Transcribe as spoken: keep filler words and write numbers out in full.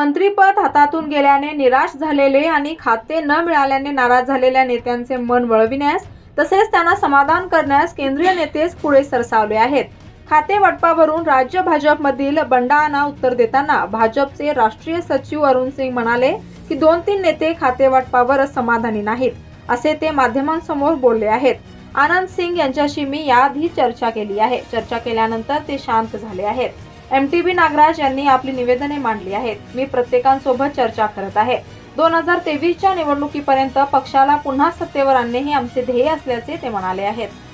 मंत्रीपद हातातून गेल्याने निराश झालेले आणि खाते न मिळाल्याने नाराज झालेल्या नेत्यांचे मन वळविण्यास तसेच त्यांना समाधान करण्यास केंद्रीय नेतेच पुढे सरसावले आहेत। खाते वाटपावरून राज्य भाजपमधील बंडाणा उत्तर देताना भाजपचे राष्ट्रीय सचिव अरुण सिंग म्हणाले की दोन तीन नेते खाते वाटपावर समाधानी नाहीत असे ते माध्यमांसमोर बोलले आहेत। आनंद सिंग यांच्याशी मी याआधी चर्चा केली आहे। चर्चा केल्यानंतर ते शांत झाले आहेत। एमटीबी नागराज यांनी आपली निवेदने मांडली आहेत। मी प्रत्येकांसोबत चर्चा करत आहे। दोन हजार तेवीसच्या निवडणुकीपर्यंत पक्षाला पुन्हा सत्तेवर आणणे हे आमचे ध्येय असल्याचे ते म्हणाले आहेत।